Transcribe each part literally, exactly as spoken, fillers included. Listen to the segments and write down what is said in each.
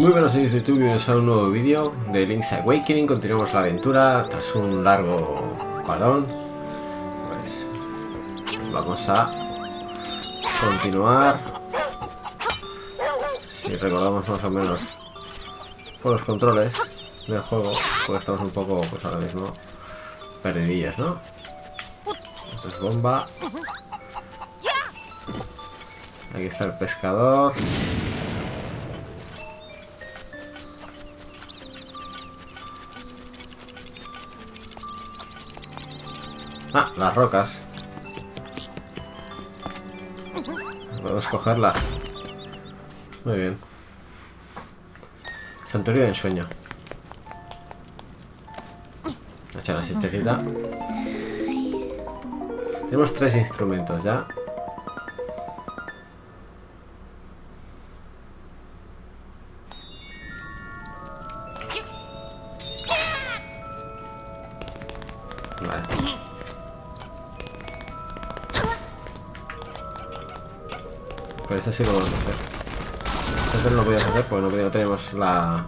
Muy buenas, soy YouTube, bienvenidos a un nuevo vídeo de Link's Awakening. Continuamos la aventura tras un largo parón. Pues vamos a continuar. Si recordamos más o menos por los controles del juego, pues estamos un poco, pues ahora mismo, perdidillas, ¿no? Esto es bomba. Aquí está el pescador. Ah, las rocas. Podemos cogerlas. Muy bien. Santuario de ensueño. Echar la siestecita. Tenemos tres instrumentos ya. Eso sí lo vamos a hacer. Eso no lo podíamos hacer porque no tenemos la,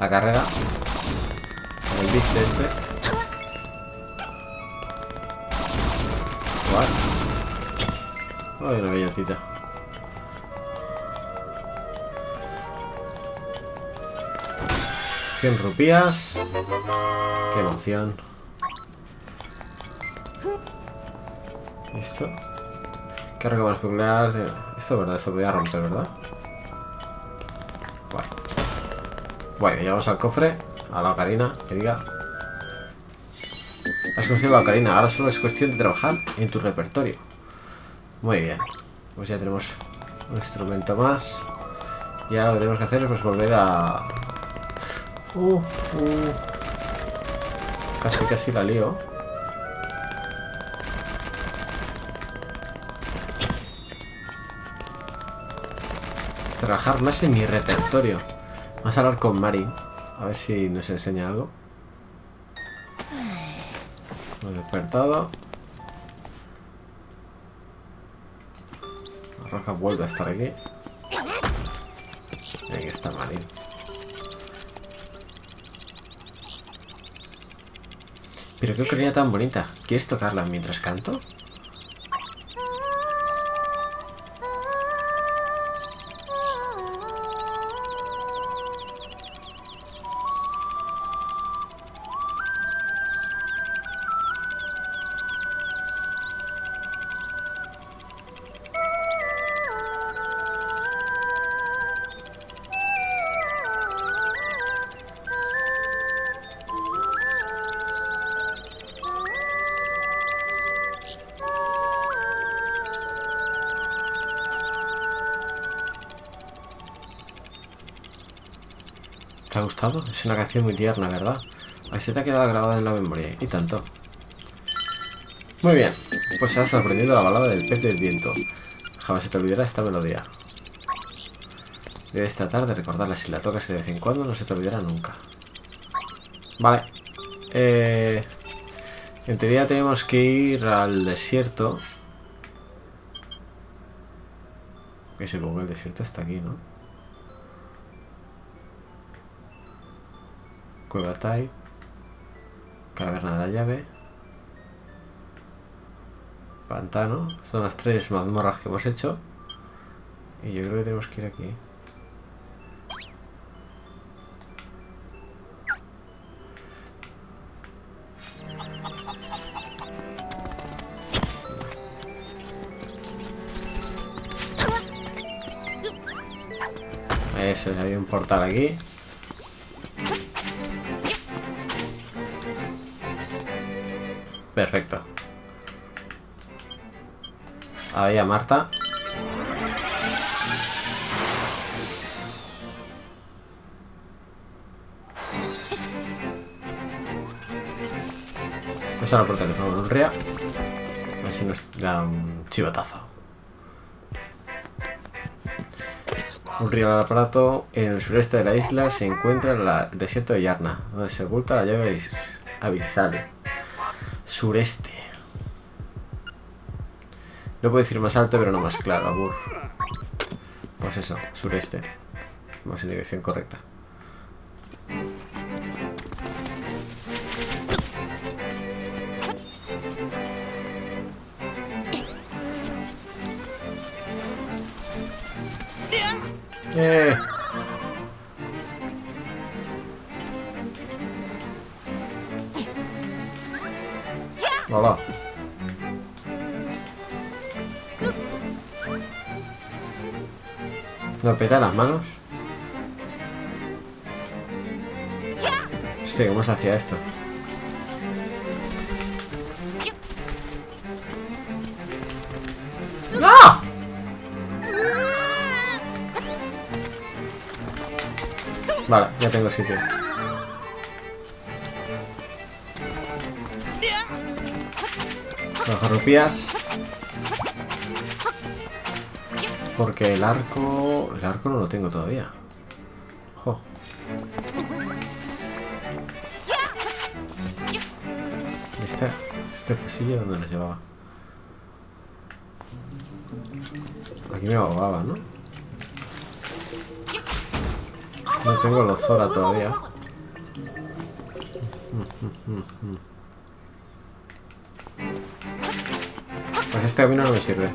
la carrera. El viste este. ¿Cuál? Ay, una bellotita. cien rupias. Qué emoción. Listo. Carga más peculiar. Esto, ¿verdad? Esto voy a romper, ¿verdad? Guay. Guay, llegamos al cofre. A la ocarina, que diga. Has conseguido la ocarina. Ahora solo es cuestión de trabajar en tu repertorio. Muy bien. Pues ya tenemos un instrumento más. Y ahora lo que tenemos que hacer es pues volver a... Uh, uh. Casi, casi la lío. Trabajar más en mi repertorio. Vamos a hablar con Marin. A ver si nos enseña algo. Hemos despertado. La roca vuelve a estar aquí. Y aquí está Marin. Pero qué ocarina tan bonita. ¿Quieres tocarla mientras canto? ¿Te ha gustado? Es una canción muy tierna, ¿verdad? Ahí se te ha quedado grabada en la memoria. Y tanto. Muy bien. Pues has aprendido la balada del Pez del Viento. Jamás se te olvidará esta melodía. Debes tratar de recordarla. Si la tocas de vez en cuando, no se te olvidará nunca. Vale. Eh, en teoría tenemos que ir al desierto. Que supongo que el desierto está aquí, ¿no? Cueva Tail, Caverna de la Llave, Pantano. Son las tres mazmorras que hemos hecho. Y yo creo que tenemos que ir aquí. Eso, ya hay un portal aquí. Perfecto. Ahí a Marta. Pues ahora por teléfono con un ría. A ver si nos da un chivatazo. Un río al aparato. En el sureste de la isla se encuentra el desierto de Yarna, donde se oculta la llave abisal. Sureste. No puedo decir más alto, pero no más claro, abur. Pues eso, sureste. Vamos en dirección correcta. Eh. Hola. No peta las manos. Sí, ¿cómo se hacía esto? ¡No! Vale, ya tengo sitio. Cojo rupias. Porque el arco... El arco no lo tengo todavía. Ojo. Este... Este pasillo, ¿dónde nos llevaba? Aquí me ahogaba, ¿no? No tengo los Zora todavía. Pues este camino no me sirve.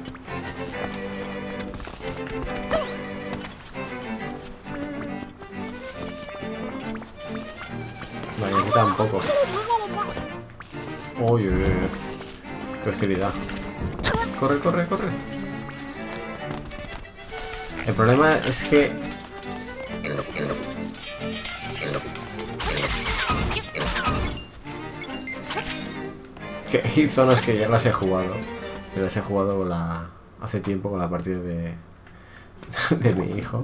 Vale, aquí tampoco. Uy, uy, uy. Qué hostilidad. Corre, corre, corre. El problema es que... Hay zonas que ya las he jugado, pero las he jugado con la... hace tiempo con la partida de, de mi hijo.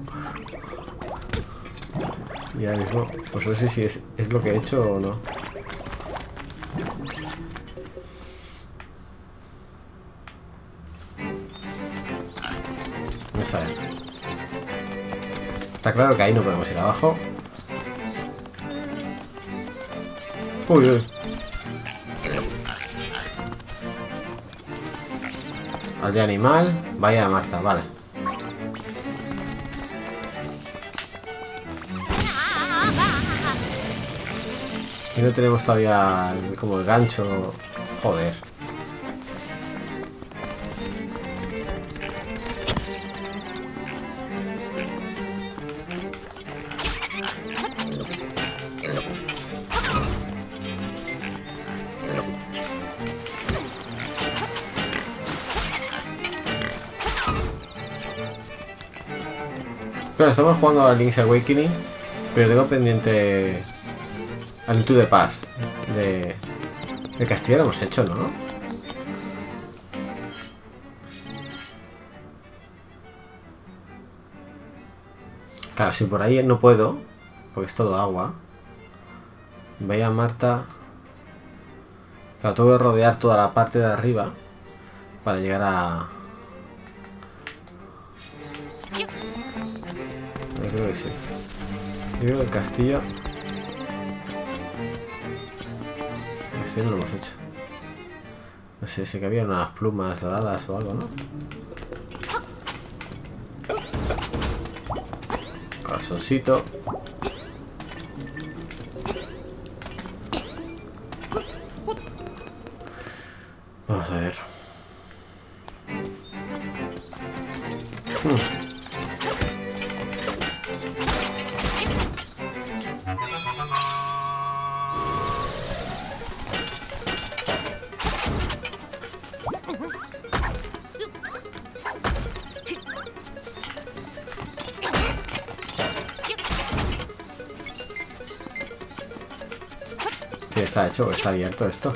Y ahora mismo, pues no sé si es, es lo que he hecho o no. No sé. Está claro que ahí no podemos ir abajo. Uy, uy. De animal, vaya Marta, vale. Y no tenemos todavía el, como el gancho, joder. Claro, estamos jugando a Link's Awakening, pero tengo pendiente a Link to the Past. De, de Castilla lo hemos hecho, ¿no? Claro, si por ahí no puedo, porque es todo agua. Vaya Marta. Claro, tengo que rodear toda la parte de arriba para llegar a... Creo que sí. Yo creo que el castillo... El castillo no lo hemos hecho. No sé, sé que había unas plumas doradas o algo, ¿no? Corazoncito. Vamos a ver. Hmm. ¿Está hecho? ¿Está abierto esto?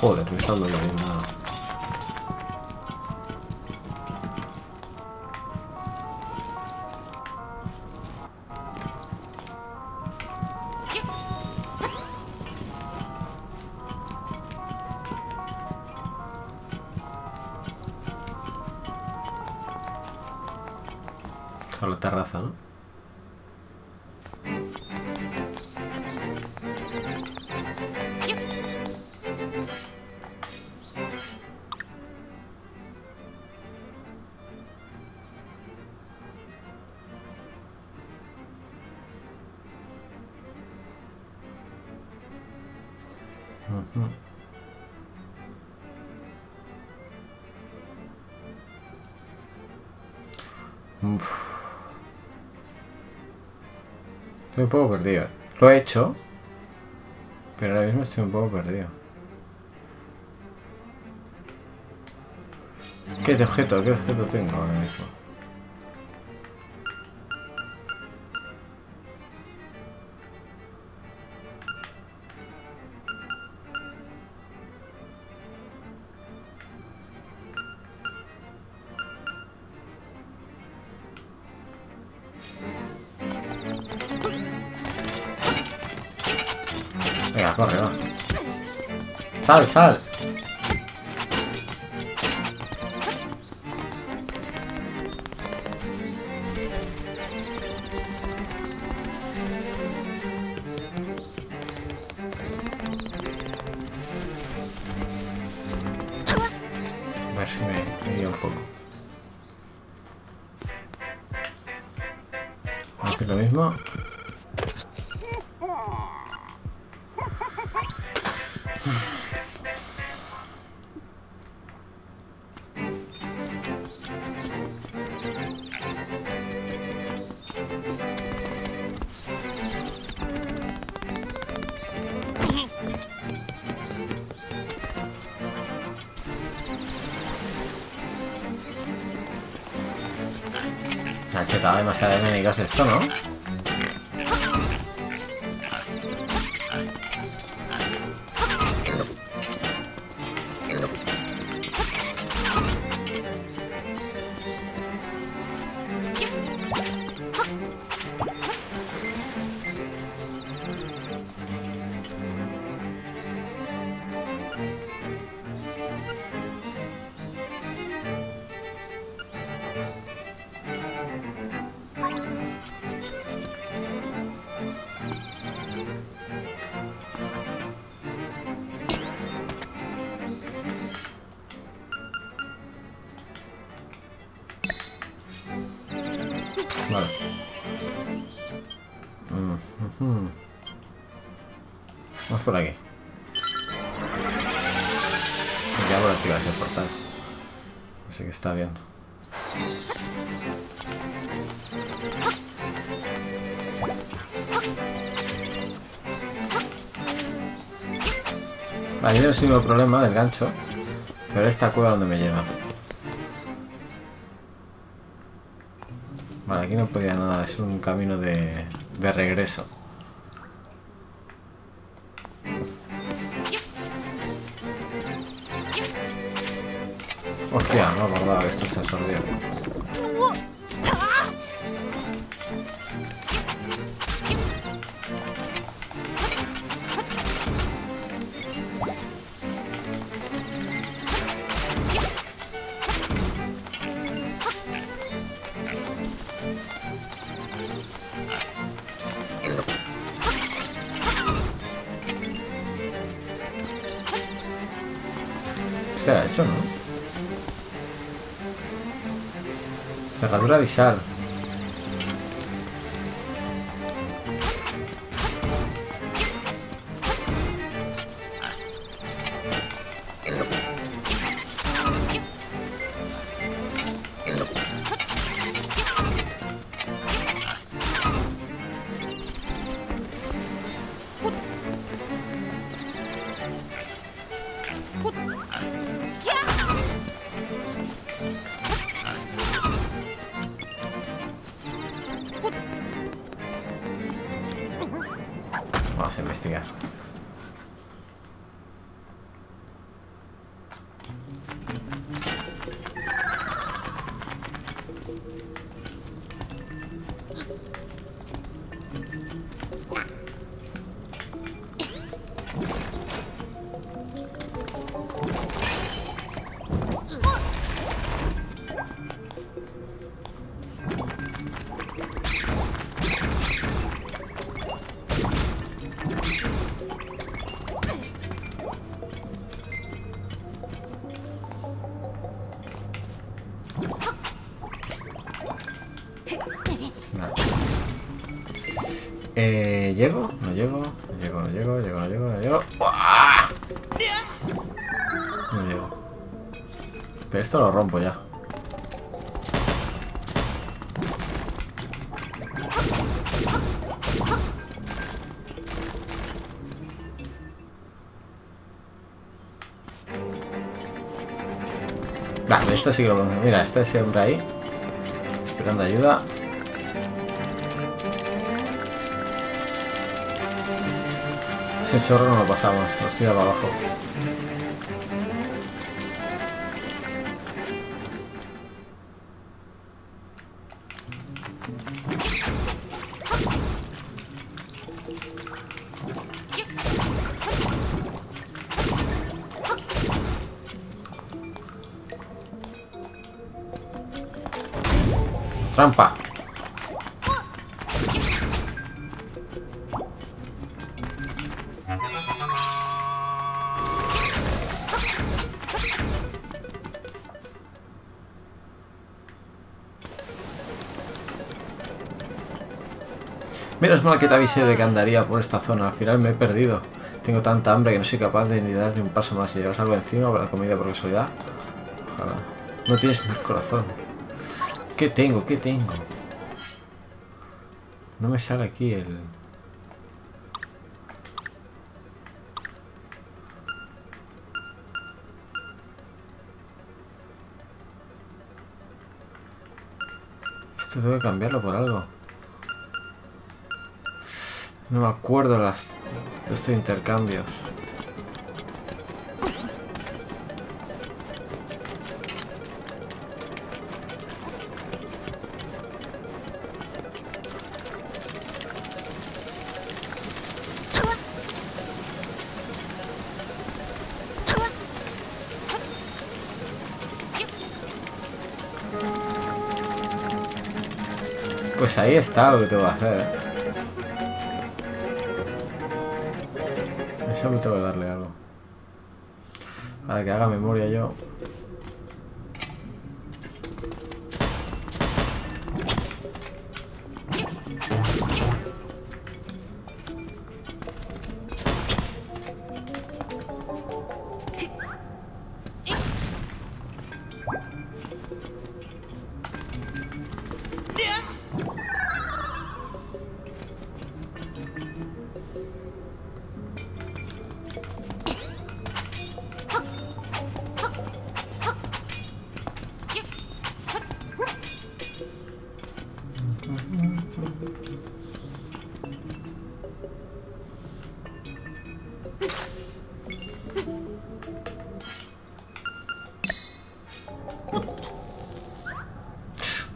Joder, me está dando una... por la terraza, ¿no? Estoy un poco perdido. Lo he hecho, pero ahora mismo estoy un poco perdido. ¿Qué objeto? ¿Qué objeto tengo ahora mismo? Corre, va. Sal, sal. A ver si me, me guía un poco. Hace lo mismo. Está demasiado enemigas esto, ¿no? Vale. Mm-hmm. Vamos por aquí. Ya voy a activar ese portal. Así que está bien. Vale, yo no sigo el problema del gancho. Pero esta cueva donde me lleva. Vale, aquí no podía nada, es un camino de, de regreso. Hostia, no me acordaba que esto se absorbió. Se ha hecho, ¿no? Cerradura avisar. Vamos a investigar. Eh, ¿llego? No llego, no llego, no llego, llego, no llego, no llego. ¡Uah! No llego. Pero esto lo rompo ya. Dale, esto sí que lo pongo. Mira, está siempre ahí. Esperando ayuda. Ese chorro no lo pasamos, nos tira para abajo. Trampa. Menos mal que te avisé de que andaría por esta zona. Al final me he perdido. Tengo tanta hambre que no soy capaz de ni dar ni un paso más. Si llevas algo encima para la comida por casualidad. Ojalá. No tienes ni corazón. ¿Qué tengo? ¿Qué tengo? No me sale aquí el... Esto tengo que cambiarlo por algo. No me acuerdo las... estos intercambios. Pues ahí está lo que tengo que hacer, ¿eh? Eso me tengo que darle algo. Para que haga memoria yo.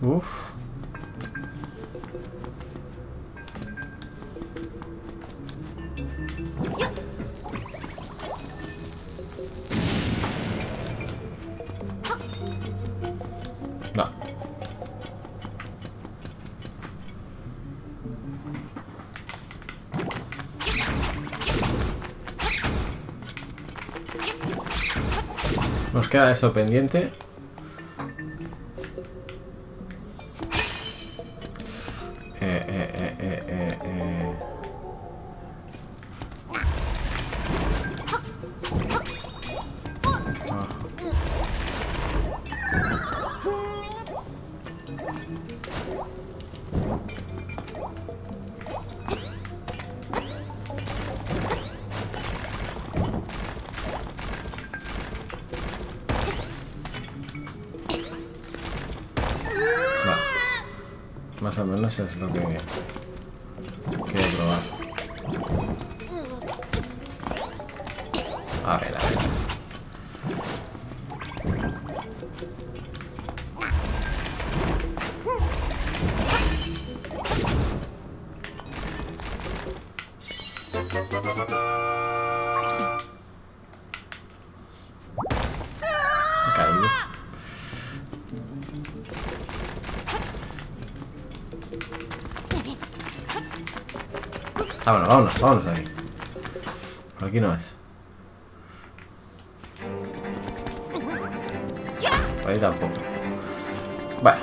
Uf. No. Nos queda eso pendiente. Más o menos es lo que quiero probar. A ver, a ver. He caído. Ah, bueno, vámonos, vámonos de aquí. Por aquí no es. Por ahí tampoco. Bueno.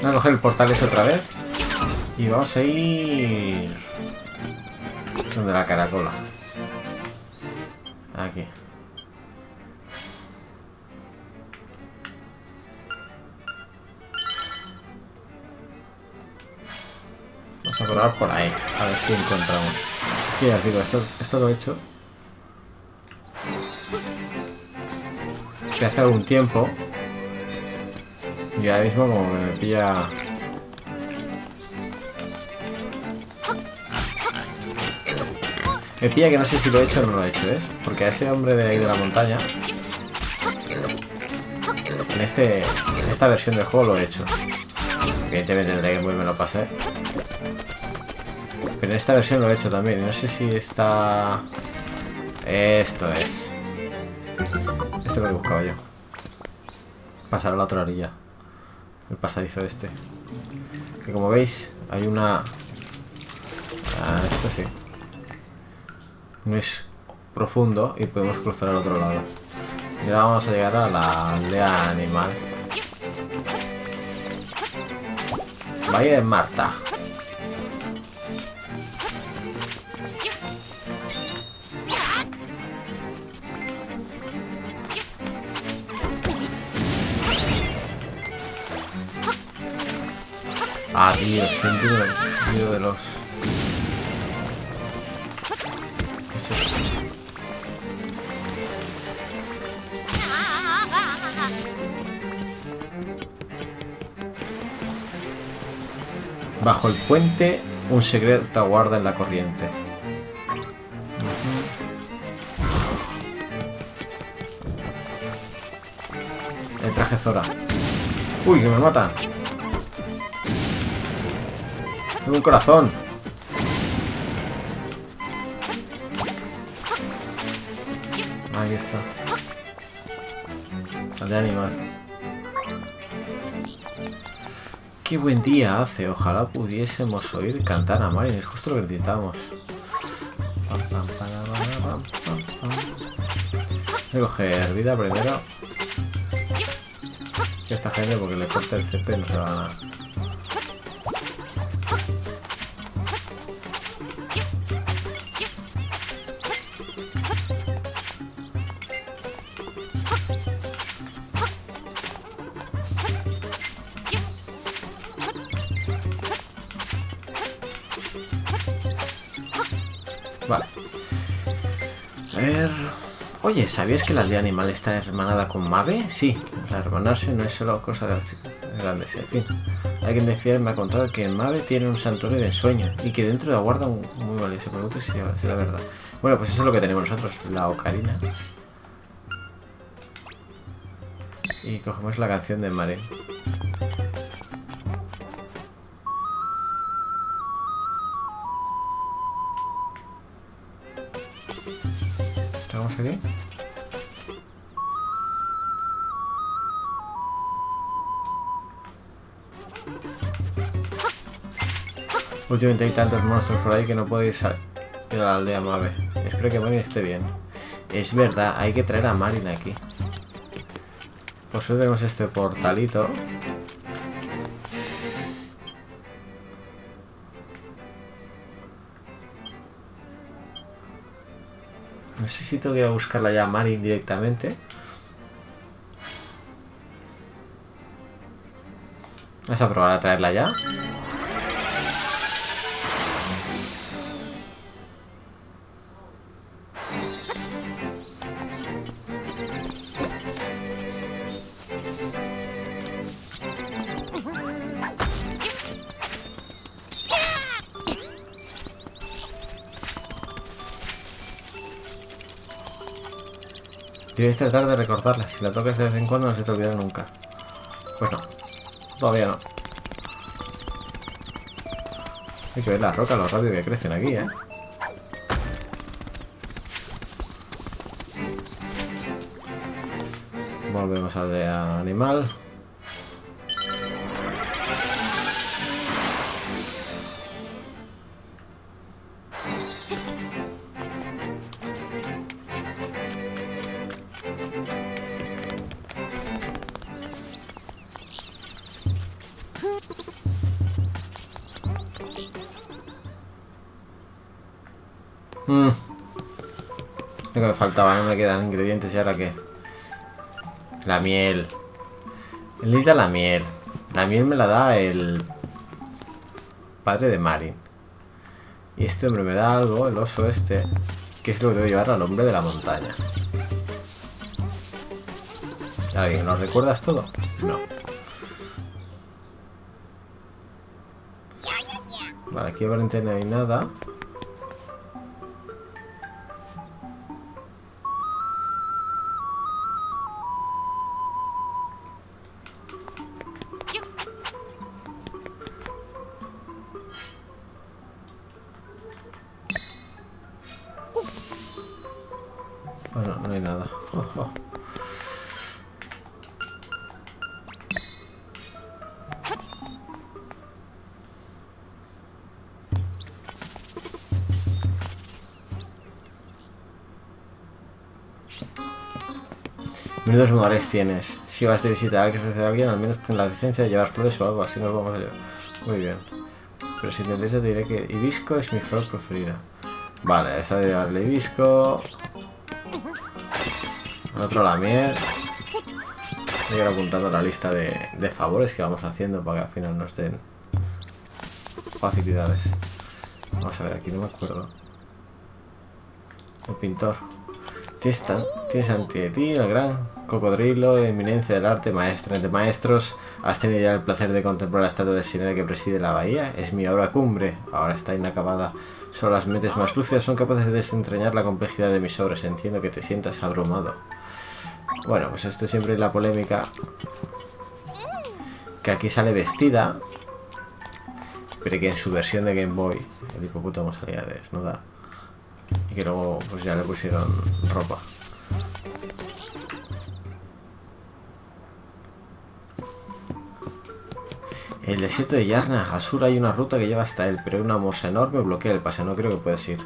Vamos a coger el portal ese otra vez. Y vamos a ir... donde la caracola. Aquí. Vamos a probar por ahí. A ver si encontramos. Sí, ya os digo, esto, esto lo he hecho que hace algún tiempo. Y ahora mismo como me pilla... Me pilla que no sé si lo he hecho o no lo he hecho, ¿ves? Porque a ese hombre de ahí de la montaña, en este, en esta versión del juego lo he hecho. Porque te ven el de Game Boy me lo pasé. Pero en esta versión lo he hecho también. No sé si está... Esto es. Esto lo he buscado yo. Pasar a la otra orilla. El pasadizo este. Que como veis, hay una... Ah, esto sí. No es profundo y podemos cruzar al otro lado. Y ahora vamos a llegar a la aldea animal. Valle de Marta. Ah, tío, sentido, sentido de los... Bajo el puente, un secreto aguarda en la corriente. El traje Zora. Uy, que me matan. Tengo un corazón. Ahí está. Al de animal. Qué buen día hace, ojalá pudiésemos oír cantar a Marin, es justo lo que necesitamos. Voy a coger vida primero. Y esta gente porque le corta el C P no se va a ganar. Oye, ¿sabías que la aldea animal está hermanada con Mave? Sí, la hermanarse no es solo cosa de grandes, en fin. Alguien de Fiel me ha contado que Mave tiene un santuario de ensueño y que dentro la guarda un muy valioso producto, si es la verdad. Bueno, pues eso es lo que tenemos nosotros, la ocarina. Y cogemos la canción de Marin. ¿Estamos aquí? Últimamente hay tantos monstruos por ahí que no puedo ir a la aldea Mave. Espero que Marin esté bien. Es verdad, hay que traer a Marin aquí. Por eso tenemos este portalito. No sé si tengo que ir a buscarla ya a Marin directamente. Vamos a probar a traerla ya. Debes tratar de recordarla, si la tocas de vez en cuando no se te olvidará nunca. Pues no, todavía no. Hay que ver las rocas, los radios que crecen aquí, eh. Volvemos al de animal. Mm. Lo que me faltaba, no me quedan ingredientes. ¿Y ahora qué? La miel. Él necesita la miel. La miel me la da el padre de Marin. Y este hombre me da algo, el oso este, que es lo que debo llevar al hombre de la montaña. Ahora bien, ¿no recuerdas todo? No. Vale, aquí aparentemente no hay nada. Menudos modales tienes. Si vas de visita a la casa de alguien, al menos ten la licencia de llevar flores o algo, así nos vamos a llevar. Muy bien. Pero si te interesa, te diré que hibisco es mi flor preferida. Vale, esa de llevarle hibisco. El otro la miel. Voy a ir apuntando la lista de, de favores que vamos haciendo para que al final nos den facilidades. Vamos a ver, aquí no me acuerdo. El pintor. Tienes, tienes ante ti el gran cocodrilo, eminencia del arte, maestro entre maestros. Has tenido ya el placer de contemplar la estatua de Sinera que preside la bahía. Es mi obra cumbre, ahora está inacabada. Solo las mentes más lúcidas son capaces de desentrañar la complejidad de mis obras. Entiendo que te sientas abrumado. Bueno, pues esto siempre es la polémica, que aquí sale vestida, pero que en su versión de Game Boy el tipo puto no salía desnuda, y que luego pues ya le pusieron ropa. En el desierto de Yarna, al sur hay una ruta que lleva hasta él, pero una morsa enorme bloquea el paseo, no creo que puedas ir.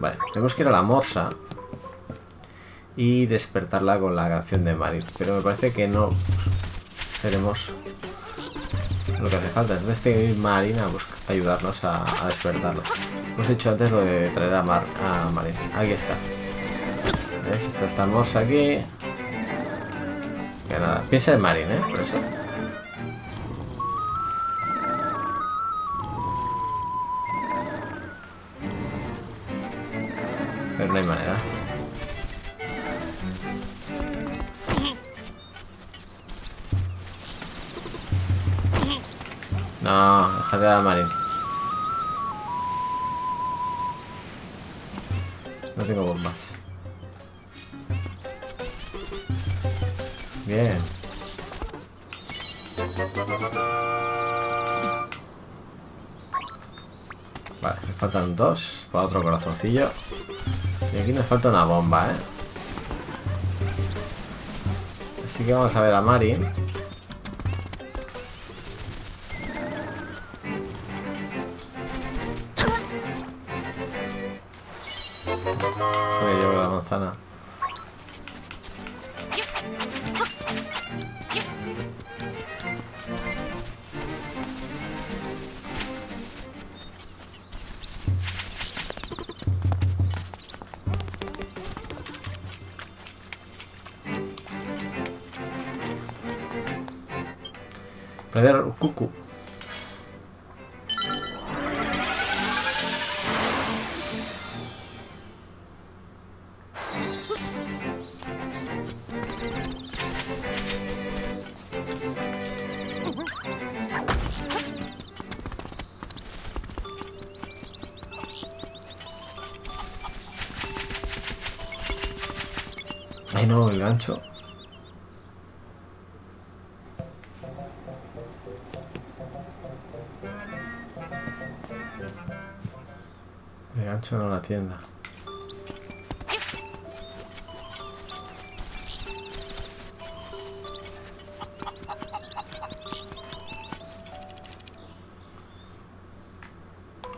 Vale, tenemos que ir a la morsa y despertarla con la canción de Marin, pero me parece que no seremos lo que hace falta. Entonces tiene que ir Marin a buscar, a ayudarnos a, a despertarla. Hemos hecho antes lo de traer a, Mar, a Marin. Aquí está. ¿Ves? Está esta morsa aquí. Que nada, piensa en Marin, ¿eh? Por eso. Pero no hay manera. No, déjate a Marin. No tengo bombas. Bien. Vale, me faltan dos para otro corazoncillo. Y aquí nos falta una bomba, ¿eh? Así que vamos a ver a Marin. Soy yo con la manzana. Perder cucu. Ay no, el gancho. El gancho no, la tienda.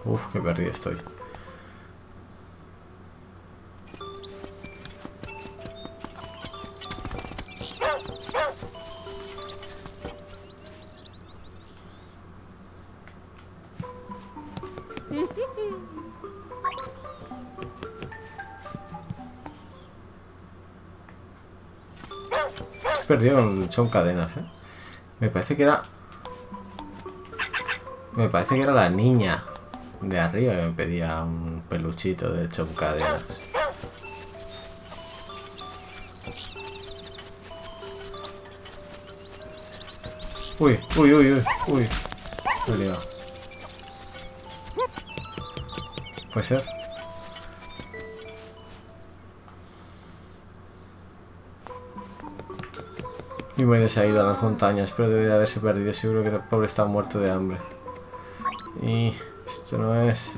Uf, qué perdido estoy. He perdido el son cadenas, ¿eh? Me parece que era... Me parece que era la niña de arriba que me pedía un peluchito de choncadenas. Uy, uy, uy, uy, uy. Me he liado. Puede ser. Mi madre se ha ido a las montañas, pero debe de haberse perdido. Seguro que el pobre está muerto de hambre. Y esto no es...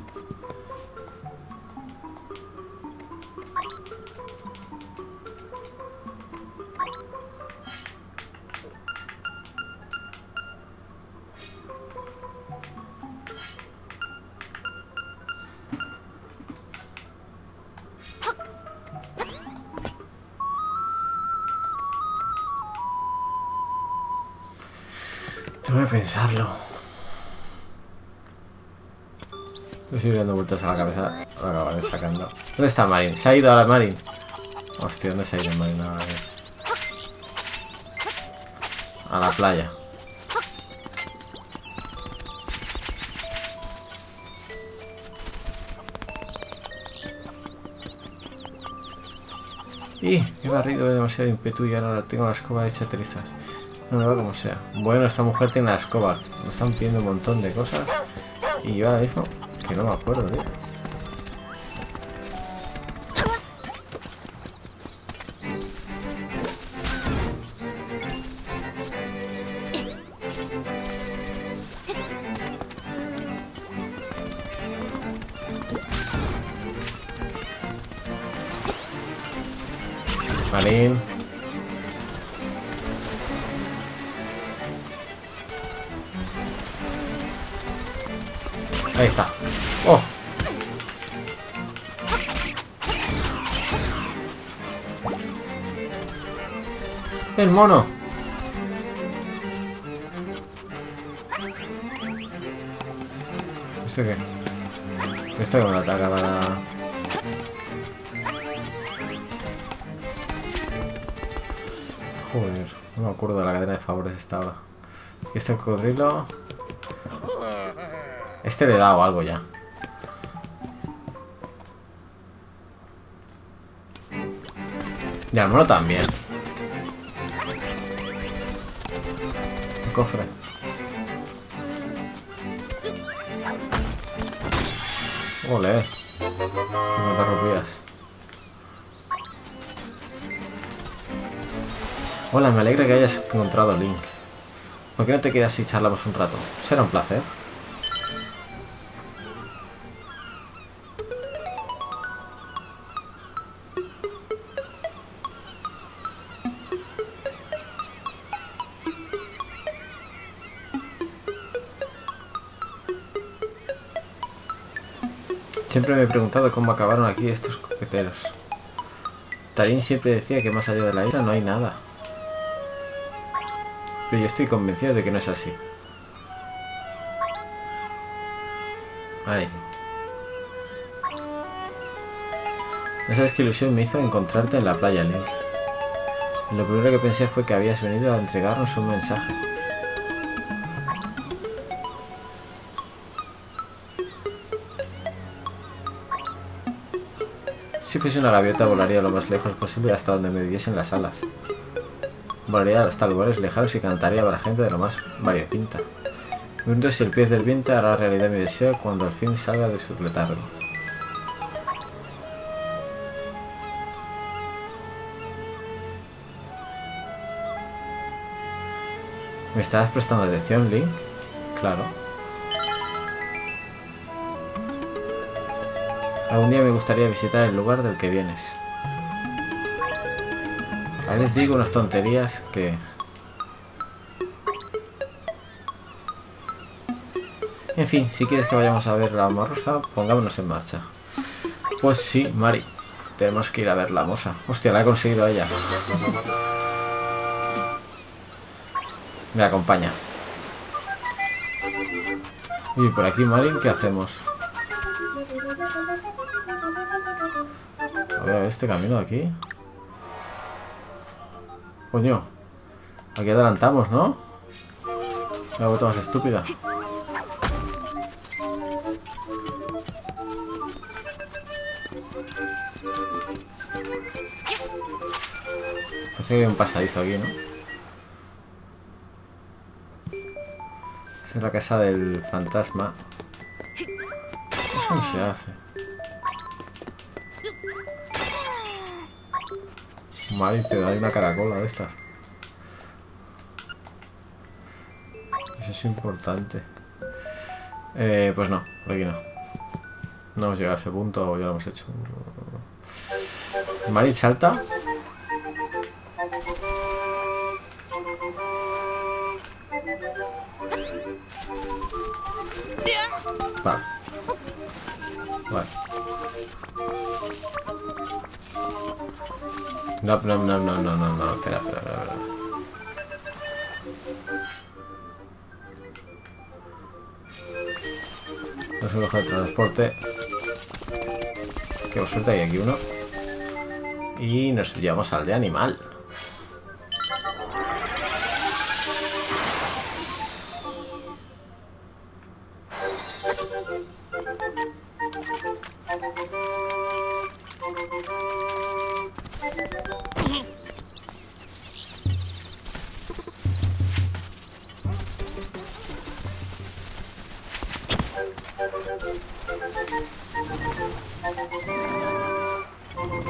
Tengo que pensarlo. Me estoy dando vueltas a la cabeza. Lo acabaré sacando. ¿Dónde está Marin? Se ha ido ahora Marin. Hostia, ¿dónde se ha ido Marin? No, a la playa. Y he barrido demasiado ímpetu y ahora tengo la escoba hecha trizas. No, no, como sea. Bueno, esta mujer tiene la escoba. Me están pidiendo un montón de cosas. Y yo ahora mismo, que no me acuerdo, tío. Marín. Ahí está. Oh. El mono. ¿Esto qué? Esto es una ataca para... Joder, no me acuerdo de la cadena de favores esta hora. Aquí está el cocodrilo. Este le he dado algo ya. Y al mono también. Un cofre. Ole. cincuenta rupias. Hola, me alegra que hayas encontrado Link. ¿Por qué no te quedas y charlamos un rato? Será un placer. Siempre me he preguntado cómo acabaron aquí estos coqueteros. Tarin siempre decía que más allá de la isla no hay nada. Pero yo estoy convencido de que no es así. Ay. No sabes qué ilusión me hizo encontrarte en la playa, Link. Lo primero que pensé fue que habías venido a entregarnos un mensaje. Si fuese una gaviota volaría lo más lejos posible hasta donde me diesen las alas. Volaría hasta lugares lejanos y cantaría para gente de lo más variopinta. Me pregunto si el pez del viento hará realidad mi deseo cuando al fin salga de su letargo. ¿Me estabas prestando atención, Link? Claro. Algún día me gustaría visitar el lugar del que vienes. A veces digo unas tonterías que... En fin, si quieres que vayamos a ver la morsa, pongámonos en marcha. Pues sí, Mari. Tenemos que ir a ver la morsa. Hostia, la he conseguido a ella. Me acompaña. Y por aquí, Mari, ¿qué hacemos? ver, este camino de aquí. Coño. Aquí adelantamos, ¿no? Me he vuelto más estúpida. Parece que hay un pasadizo aquí, ¿no? Esa es la casa del fantasma. Eso no se hace. Marin, te da una caracola de estas. Eso es importante. Eh, pues no, por aquí no. No hemos llegado a ese punto o ya lo hemos hecho. Marin, salta. Vale. Vale. No, no, no, no, no, no, no, espera, espera, espera, espera. No se coge el transporte. Qué suerte, hay aquí uno. Y nos llevamos al de animal.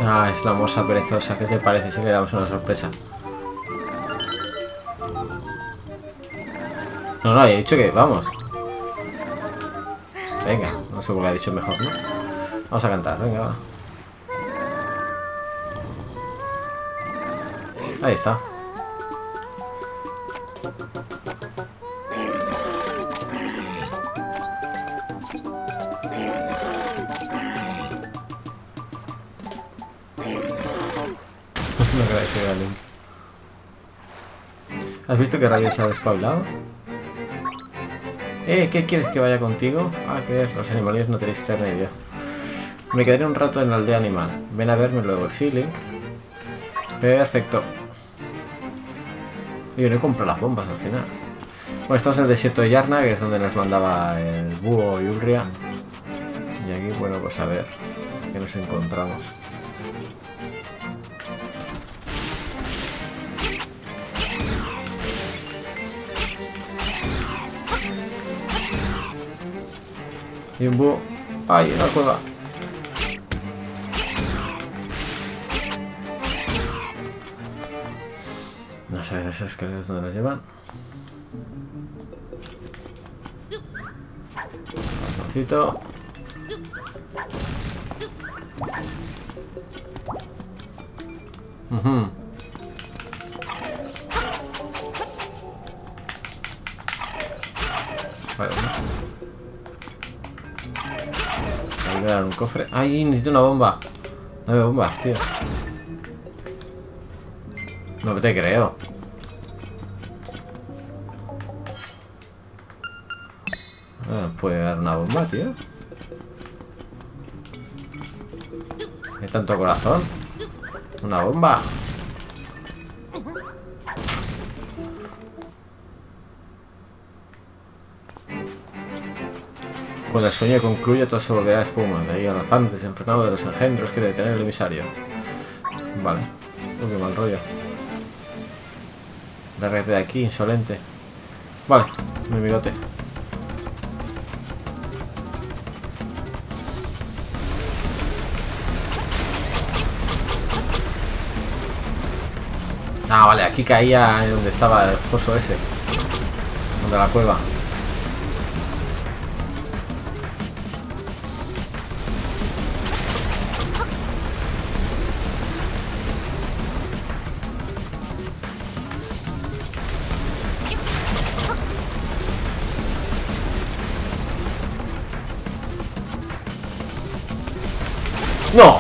Ah, es la moza perezosa. ¿Qué te parece si le damos una sorpresa? No, no, he dicho que vamos. Venga, no sé por qué ha dicho mejor, ¿no? Vamos a cantar, venga, va. Ahí está. ¿Has visto que Rabia se ha despabilado? Eh, ¿qué quieres que vaya contigo? Ah, que es, los animales no tenéis remedio. Me quedaré un rato en la aldea animal. Ven a verme luego, sí, Link. Perfecto. Yo no compro las bombas al final. Bueno, estamos en el desierto de Yarna, que es donde nos mandaba el búho y Ulria. Y aquí, bueno, pues a ver qué nos encontramos. Y un búho. ¡Ay, una cueva! No sé, esas escaleras donde nos llevan. Patroncito. Uh-huh. Vale, bueno. Voy a dar un cofre. ¡Ay! Necesito una bomba. No hay bombas, tío. No te creo. Ah, ¿puede dar una bomba, tío? ¿Hay tanto corazón? ¿Una bomba? Cuando el sueño concluye, todo se volverá a espuma. De ahí al afán desenfrenado de los engendros que debe tener el emisario. Vale. Uy, qué mal rollo. La red de aquí, insolente. Vale, mi bigote. Ah, vale, aquí caía donde estaba el foso ese. Donde la cueva. ¡No!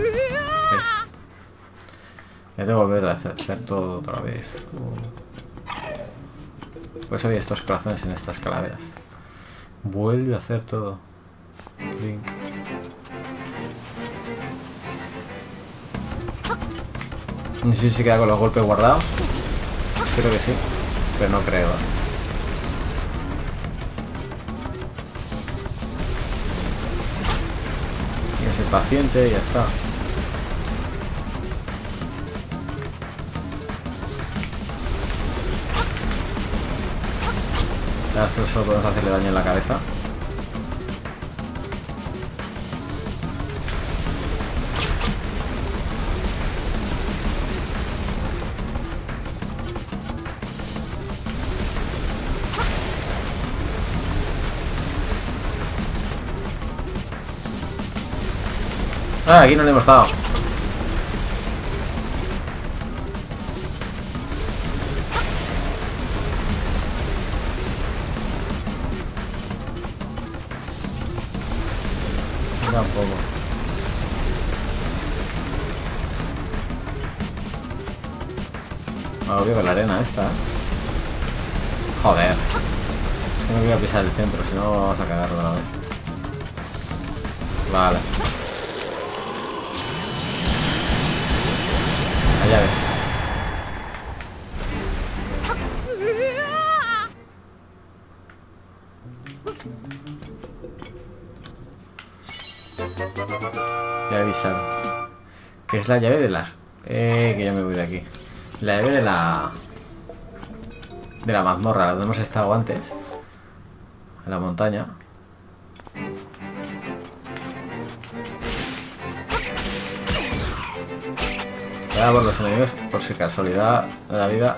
¿Ves? Ya tengo que volver a hacer todo otra vez. Pues había estos corazones en estas calaveras. Vuelve a hacer todo. Link. No sé si se queda con los golpes guardados. Creo que sí, pero no creo. Hay que ser paciente y ya está. Esto solo podemos hacerle daño en la cabeza. Ah, aquí no le hemos dado. Tampoco. Ah, obvio que la arena esta. Joder. Es que no quiero pisar el centro, si no vamos a cagar una vez. Vale. La llave. Ya avisar. Que es la llave de las... Eh, que ya me voy de aquí. La llave de la... De la mazmorra, la donde hemos estado antes. En la montaña. Ahora por los enemigos, por si casualidad de la vida.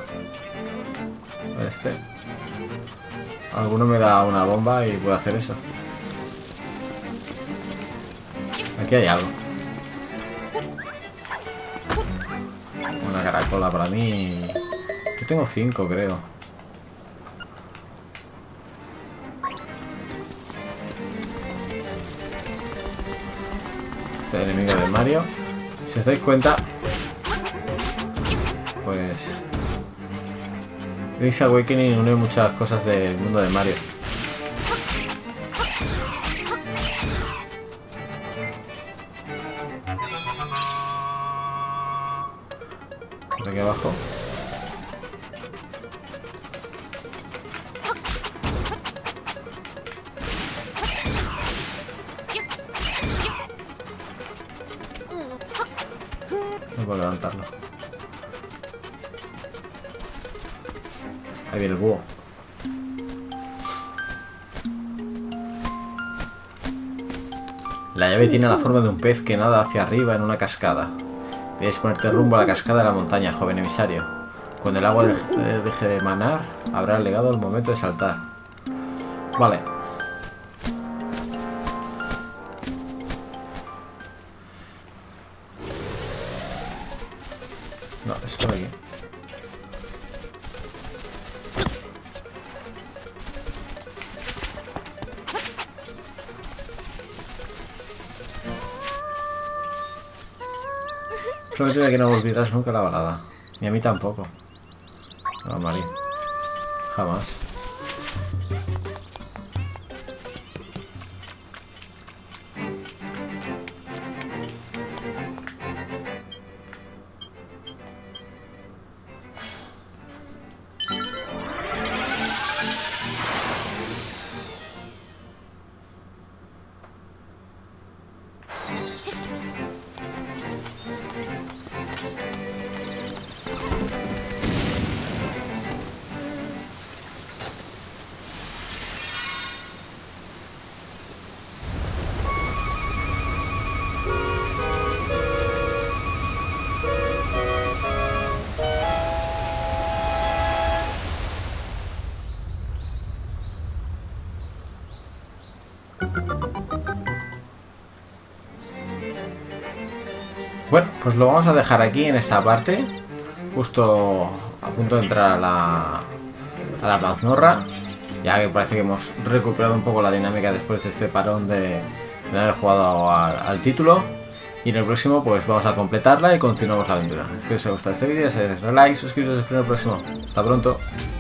Este. Alguno me da una bomba y puedo hacer eso. Aquí hay algo. Una caracola para mí. Yo tengo cinco, creo. Es el enemigo de Mario. Si os dais cuenta... Pues... Link's Awakening une muchas cosas del mundo de Mario. Por aquí abajo. No puedo levantarlo. Ahí viene el búho. La llave tiene la forma de un pez que nada hacia arriba en una cascada. Debes ponerte rumbo a la cascada de la montaña, joven emisario. Cuando el agua deje de emanar, habrá llegado el momento de saltar. Vale. No, es por aquí. Prometido de que no volverás nunca a la balada. Ni a mí tampoco. No, Marin. Jamás. Bueno, pues lo vamos a dejar aquí en esta parte, justo a punto de entrar a la, a la mazmorra, ya que parece que hemos recuperado un poco la dinámica después de este parón de, de haber jugado al, al título, y en el próximo pues vamos a completarla y continuamos la aventura. Espero que os haya gustado este vídeo, si os haya dado like, suscribiros y os espero en el próximo. Hasta pronto.